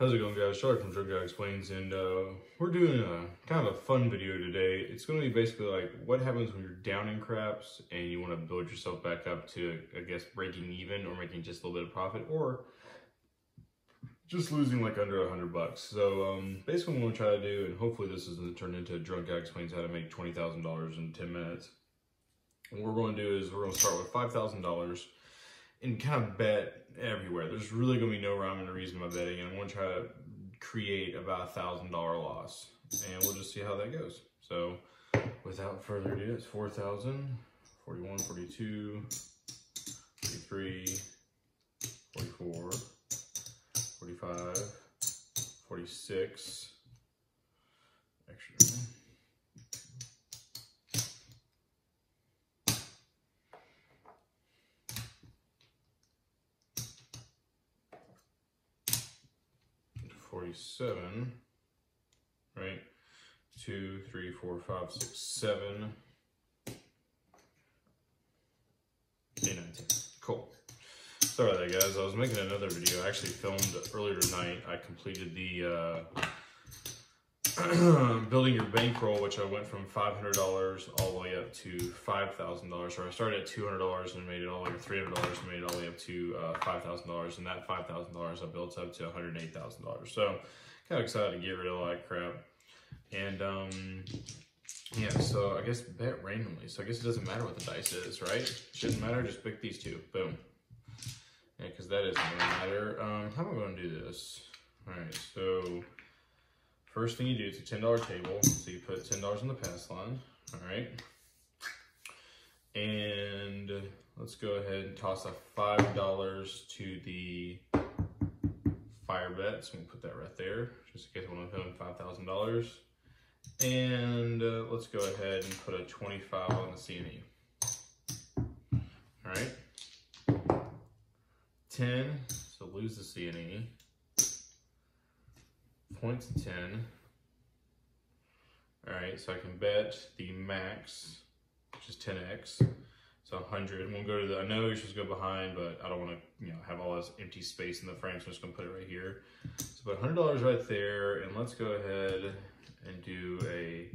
How's it going, guys? Charlie from Drunk Guy Explains, and we're doing a kind of a fun video today. It's going to be basically like what happens when you're down in craps and you want to build yourself back up to, I guess, breaking even or making just a little bit of profit, or just losing like under $100. So basically what I'm going to try to do, and hopefully this isn't turned into Drunk Guy Explains how to make $20,000 in 10 minutes. What we're going to do is we're going to start with $5,000. And kind of bet everywhere. There's really going to be no rhyme and reason by betting, and I'm going to try to create about $1,000 loss, and we'll just see how that goes. So without further ado, it's 4,000, 41, 42, 43, 44, 45, 46, extra. 47, right? 2, 3, 4, 5, 6, 7, 8, 9, 10. Cool. Sorry about that, guys. I was making another video. I actually filmed earlier tonight. I completed the building your bankroll, which I went from $500 all the way up to $5,000. Or I started at $200 and made it all the way to $300 and made it all the way up to $5,000. And that $5,000 I built up to $108,000. So kind of excited to get rid of a lot of crap. And yeah, so I guess bet randomly. So I guess it doesn't matter what the dice is, right? Shouldn't matter. Just pick these two. Boom. Yeah, because that isn't going to matter. How am I going to do this? All right, so first thing you do, it's a $10 table, so you put $10 on the pass line, all right? And let's go ahead and toss a $5 to the fire bet, so I'm gonna put that right there, just in case I wanna put in $5,000. And let's go ahead and put a 25 on the C&E, all right? 10, so lose the C&E. Point to 10. All right, so I can bet the max, which is 10x, so 100. We'll go to the, I know you're supposed to go behind, but I don't want to, you know, have all this empty space in the frame, so I'm just gonna put it right here. So put $100 right there, and let's go ahead and do a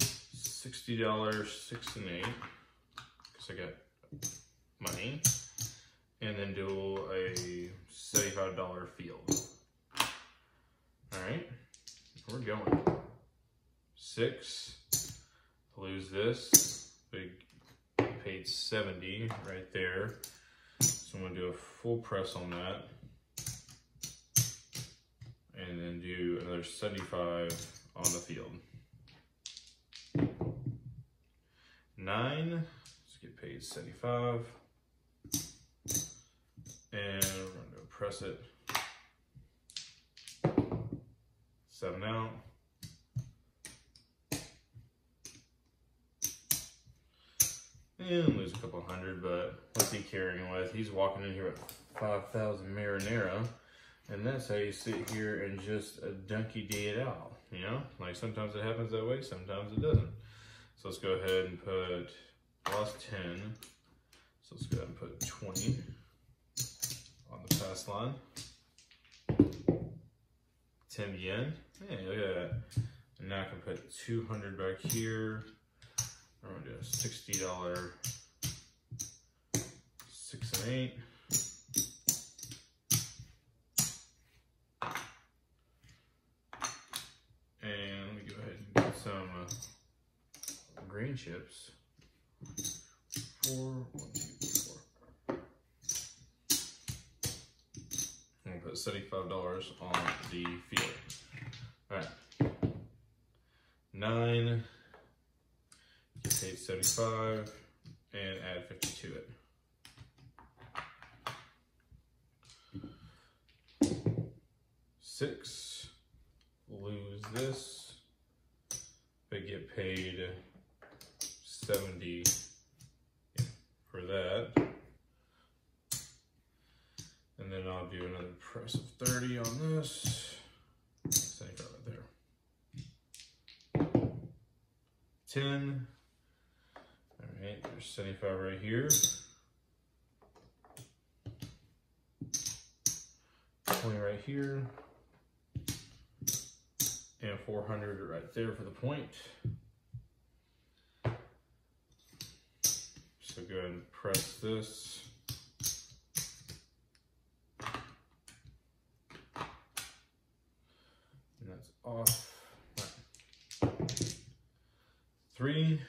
$60, 6 and 8, because I got money, and then do a $75 field. All right, we're going. 6, lose this. We paid 70 right there. So I'm gonna do a full press on that. And then do another 75 on the field. 9, let's get paid 75. And we're gonna go press it. 7 out, and lose a couple hundred, but what's he carrying with? He's walking in here with 5,000 marinara, and that's how you sit here and just a donkey D it out, you know? Like sometimes it happens that way, sometimes it doesn't. So let's go ahead and put, lost 10, so let's go ahead and put 20 on the pass line. 10 yen. Hey, look at that. And now I can put 200 back here. I'm gonna do a $60, 6 and 8. And let me go ahead and get some green chips. 4, 1, 2, 3, 4. I'm gonna put $75 on the field. All right, 9, get paid 75, and add 50 to it. 6, lose this, but get paid 70 for that. And then I'll do another press of 30 on this. Save right there. 10. All right, there's 75 right here. 20 right here. and 400 are right there for the point. So go ahead and press this. And that's off. Right. 3.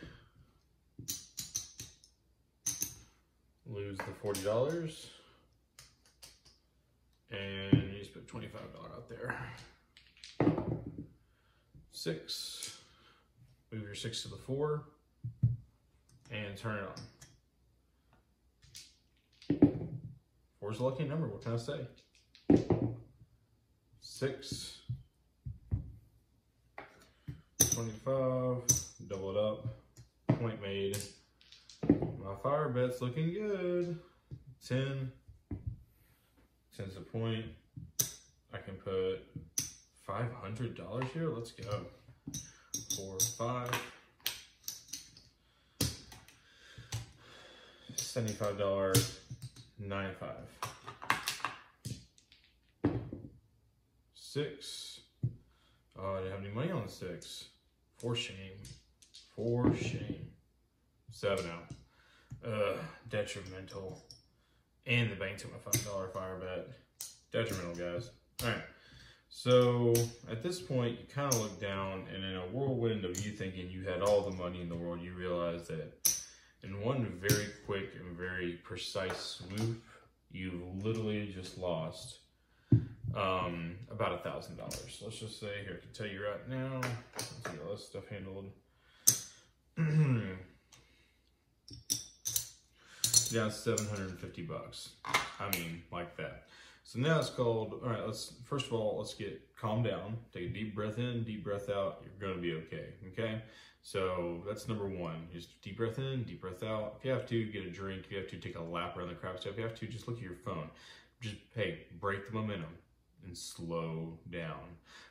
Lose the $40. And you just put $25 out there. 6. Move your 6 to the 4. And turn it on. 4's a lucky number, what can I say? 6, 25, double it up, point made. My fire bet's looking good. 10, 10's a point. I can put $500 here, let's go. 4, 5. $75. 9.5. 6. Oh, I didn't have any money on the 6. For shame. For shame. 7 out. Detrimental. And the bank took my $5 fire bet. Detrimental, guys. Alright. So, at this point, you kind of look down, and in a whirlwind of you thinking you had all the money in the world, you realize that in one very quick and very precise swoop, you've literally just lost about $1,000. Let's just say here, I can tell you right now, let's get all this stuff handled. Now it's $750. I mean, like that. So now it's called, all right, let's, first of all, let's get calm down. Take a deep breath in, deep breath out. You're going to be okay, okay? So that's number one. Just deep breath in, deep breath out. If you have to, get a drink. If you have to, take a lap around the crap stuff. If you have to, just look at your phone. Just, hey, break the momentum and slow down.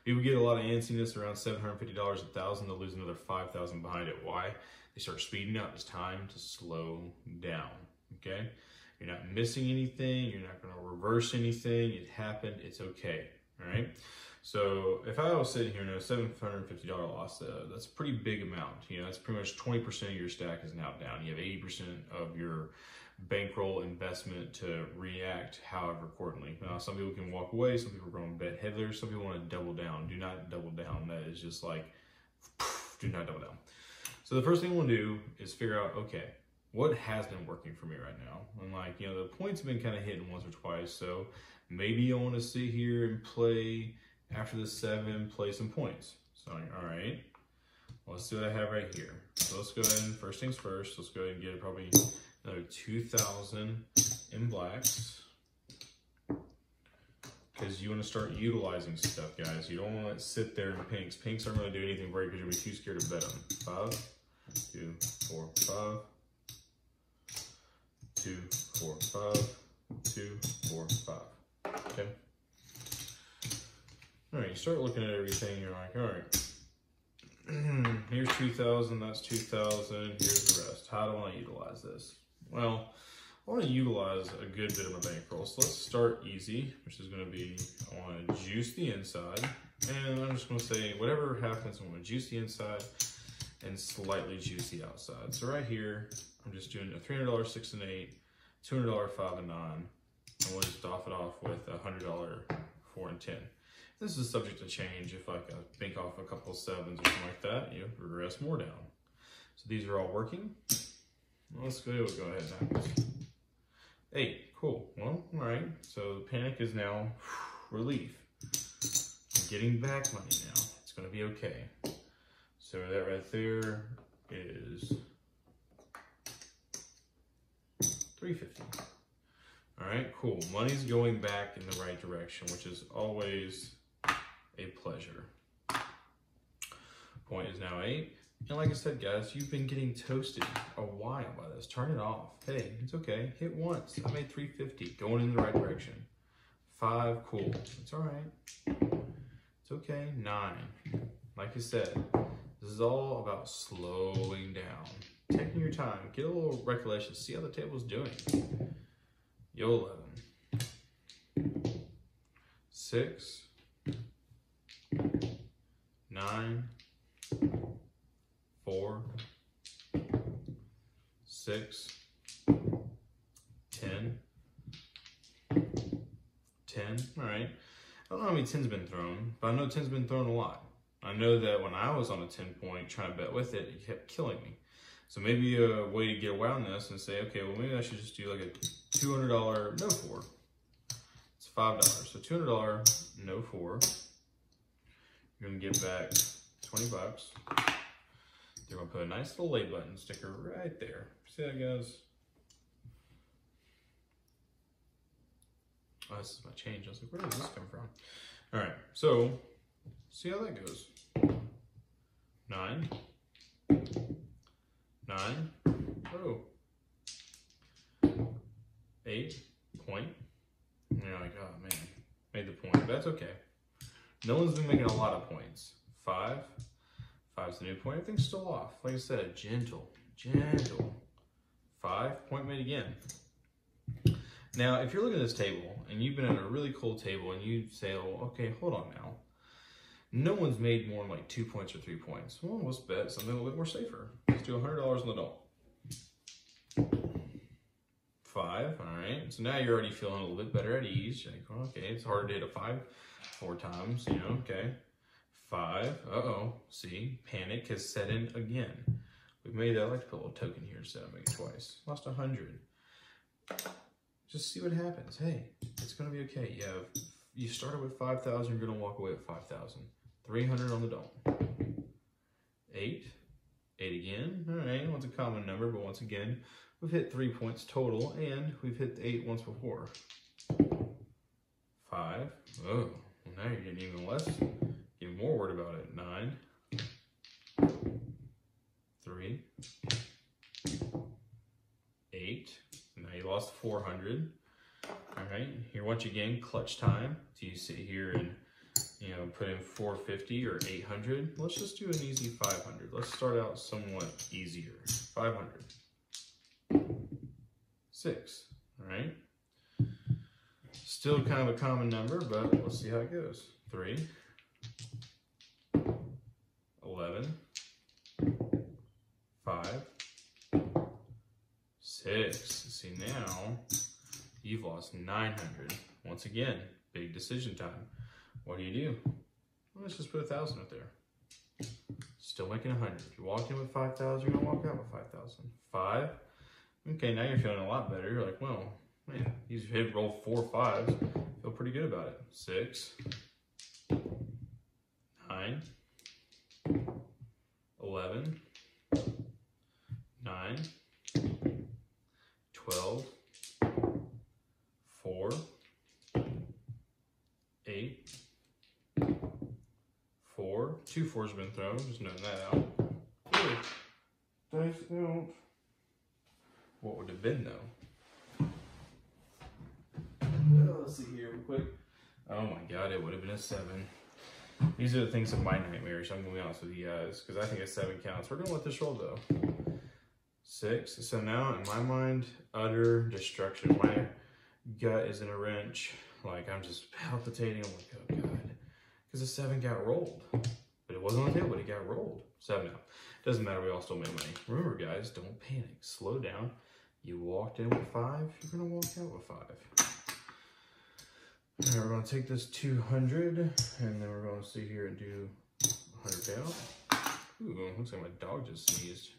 People get a lot of antsiness around $750, $1,000. They'll lose another $5,000 behind it. Why? They start speeding up. It's time to slow down, okay? You're not missing anything. You're not going to reverse anything. It happened. It's okay. All right. So if I was sitting here and a $750 loss, that's a pretty big amount. You know, that's pretty much 20% of your stack is now down. You have 80% of your bankroll investment to react however accordingly. Now, some people can walk away. Some people are going to bet heavier. Some people want to double down. Do not double down. That is just like, do not double down. So the first thing we'll do is figure out, okay, what has been working for me right now? And like, you know, the points have been kind of hitting once or twice. So maybe I want to sit here and play after the 7, play some points. So all right, let's see what I have right here. So let's go ahead and first things first, let's go ahead and get probably another 2,000 in blacks. Because you want to start utilizing stuff, guys. You don't want to let it sit there in pinks. Pinks aren't going to do anything for you because you're going to be too scared to bet them. 5, 2, 4, 5. 2, 4, 5, 2, 4, 5. Okay. All right, you start looking at everything. You're like, all right, here's 2,000. That's 2,000. Here's the rest. How do I utilize this? Well, I want to utilize a good bit of my bankroll. So let's start easy, which is going to be I want to juice the inside, and I'm just going to say whatever happens, I want to juice the inside and slightly juice the outside. So right here, I'm just doing a $300 6 and 8, $200 5 and 9, and we'll just doff it off with a $100 4 and 10. This is subject to change if I bank off a couple of 7s or something like that. You regress more down. So these are all working. Let's go ahead now. 8, cool. Well, all right. So the panic is now relief. I'm getting back money now. It's going to be okay. So that right there is 350. All right, cool. Money's going back in the right direction, which is always a pleasure. Point is now 8. And like I said, guys, you've been getting toasted a while by this. Turn it off. Hey, it's okay. Hit once. I made 350. Going in the right direction. 5, cool. It's all right. It's okay. 9. Like I said, this is all about slowing down. Taking your time, get a little recollection, see how the table's doing. Yo, 11, 6, 9, 4, 6, 10. All right. I don't know how many 10's been thrown, but I know 10's been thrown a lot. I know that when I was on a 10-point trying to bet with it, it kept killing me. So maybe a way to get around this and say, okay, well, maybe I should just do like a $200 no four. It's $5. So $200 no four. You're going to get back 20 bucks. You're going to put a nice little lay button sticker right there. See that, guys? Oh, this is my change. I was like, where does this come from? All right. So see how that goes. 9. 9. Oh. 8. Point. And you're like, oh, man. Made the point. But that's okay. No one's been making a lot of points. 5. 5's the new point. Everything's still off. Like I said, gentle. 5. Point made again. Now, if you're looking at this table and you've been at a really cool table and you say, well, okay, hold on now. No one's made more than like 2 points or 3 points. Well, let's bet something a little bit more safer. Let's do $100 on the adult. 5, all right. So now you're already feeling a little bit better at ease. You're like, well, okay, it's harder to hit a 5 4 times, you know, okay. 5, uh-oh, see, panic has set in again. We've made that, I like to put a little token here instead of make it twice. Lost 100. Just see what happens. Hey, it's gonna be okay. You have, you started with 5,000, you're gonna walk away with 5,000. 300 on the dome. 8, 8 again. All right, one's a common number, but once again, we've hit 3 points total, and we've hit the 8 once before. 5, oh, well now you're getting even less, even more worried about it. 9, 3, 8. Now you lost 400. All right, here once again, clutch time. So you sit here and, you know, put in 450 or 800. Let's just do an easy 500. Let's start out somewhat easier. 500. 6, all right. Still kind of a common number, but we'll see how it goes. 3, 11, 5, 6. See, now you've lost 900. Once again, big decision time. What do? Well, let's just put 1,000 up there. Still making 100. You walked in with 5,000, you're gonna walk out with 5,000. 5. Okay, now you're feeling a lot better. You're like, well, man, you hit roll 4 5s. Feel pretty good about it. 6. 9. 11. 9. 12, 4, 8, 4. 2 4s have been thrown, just noting that out. Ooh, dice out. What would it have been though? Oh, let's see here real quick. Oh my God, it would have been a 7. These are the things of my nightmares, I'm going to be honest with you guys, because I think a 7 counts. We're going to let this roll though. 6. So now in my mind, utter destruction. My gut is in a wrench. Like I'm just palpitating. I'm like, oh God. Because the 7 got rolled. But it wasn't on the table, but it got rolled. 7 now. Doesn't matter, we all still made money. Remember guys, don't panic. Slow down. You walked in with 5, you're gonna walk out with 5. Alright, we're gonna take this 200 and then we're gonna sit here and do 100 out. Ooh, looks like my dog just sneezed.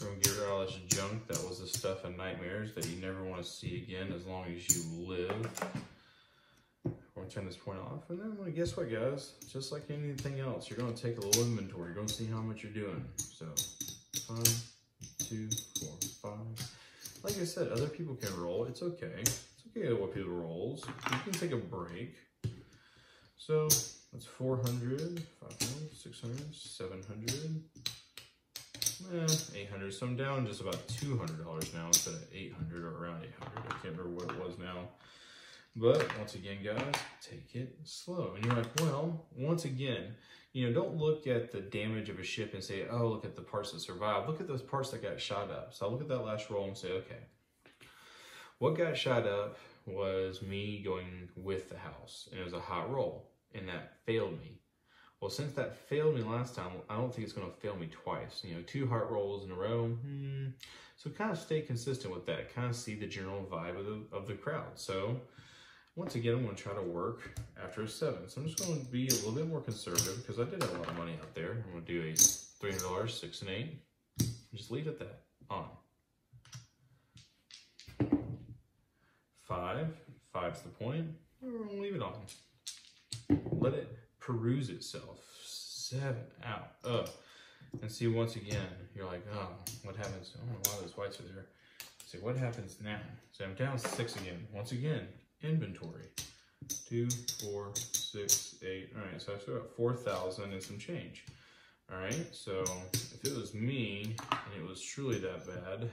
We're going to get rid of all this junk that was the stuff in nightmares that you never want to see again as long as you live. We're going to turn this point off. And then, well, guess what, guys? Just like anything else, you're going to take a little inventory. You're going to see how much you're doing. So, 5, 2, 4, 5. Like I said, other people can roll. It's okay. It's okay what people rolls. You can take a break. So, that's 400, 500, 600, 700. 800, so I'm down just about $200 now instead of 800 or around 800. I can't remember what it was now. But once again, guys, take it slow. And you're like, well, once again, you know, don't look at the damage of a ship and say, oh, look at the parts that survived. Look at those parts that got shot up. So I look at that last roll and say, okay, what got shot up was me going with the house. And it was a hot roll, and that failed me. Well, since that failed me last time, I don't think it's going to fail me twice. You know, 2 heart rolls in a row. So kind of stay consistent with that. Kind of see the general vibe of the crowd. So once again, I'm going to try to work after a 7. So I'm just going to be a little bit more conservative because I did have a lot of money out there. I'm going to do a $300, 6, and 8. Just leave it that on. 5. 5's the point. We're going to leave it on. Let it peruse itself. 7 out, up. And see, once again, you're like, oh, what happens? Oh, a lot of those whites are there. See, what happens now? So I'm down 6 again. Once again, inventory. 2, 4, 6, 8. All right, so I've still got 4,000 and some change. All right, so if it was me and it was truly that bad,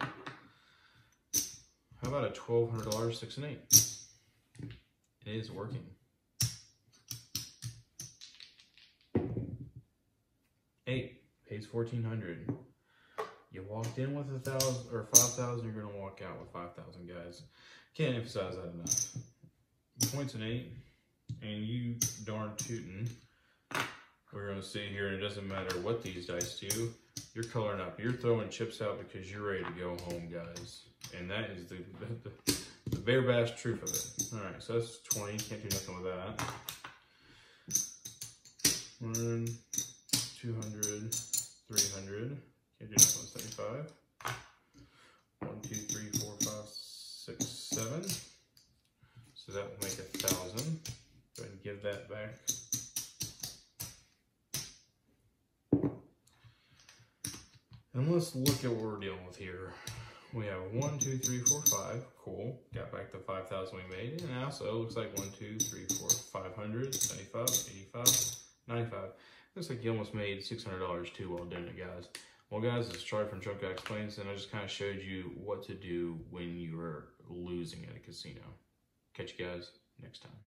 how about a $1,200, 6 and 8? It is working. Pays 1,400. You walked in with 1,000 or 5,000. You're gonna walk out with 5,000, guys. Can't emphasize that enough. Points an 8, and you darn tootin'. We're gonna sit here, and it doesn't matter what these dice do. You're coloring up. You're throwing chips out because you're ready to go home, guys. And that is the bare bass truth of it. All right, so that's 20. Can't do nothing with that. 100, 200. 300, can't do that. 175, 1, 2, 3, 4, 5, 6, 7. So that will make 1,000. Go ahead and give that back. And let's look at what we're dealing with here. We have 1, 2, 3, 4, 5, cool. Got back the 5,000 we made. And also it looks like 1, 2, 3, 4, 500, 75, 85, 95. Looks like you almost made $600 too while doing it, guys. Well, guys, it's Charlie from Drunk Guy Explains, and I just kind of showed you what to do when you're losing at a casino. Catch you guys next time.